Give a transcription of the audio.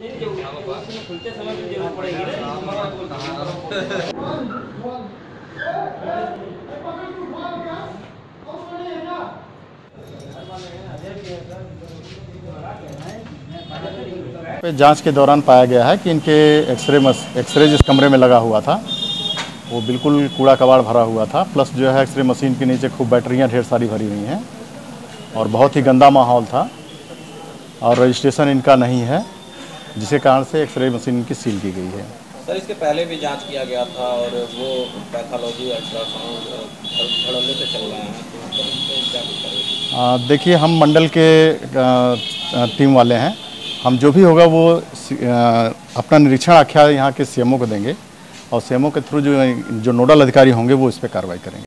खुलते समय तो जरूर पड़ेगी। जांच के दौरान पाया गया है कि इनके एक्सरे जिस कमरे में लगा हुआ था वो बिल्कुल कूड़ा कबाड़ भरा हुआ था, प्लस जो है एक्सरे मशीन के नीचे खूब बैटरियां ढेर सारी भरी हुई हैं और बहुत ही गंदा माहौल था और रजिस्ट्रेशन इनका नहीं है, जिसके कारण से एक्सरे मशीन की सील की गई है। सर, इसके पहले भी जांच किया गया था और वो पैथोलॉजी अल्ट्रासाउंड धड़ल्ले से चल रहा है, तो देखिए हम मंडल के टीम वाले हैं, हम जो भी होगा वो अपना निरीक्षण आख्या यहाँ के सीएमओ को देंगे और सीएमओ के थ्रू जो नोडल अधिकारी होंगे वो इस पर कार्रवाई करेंगे।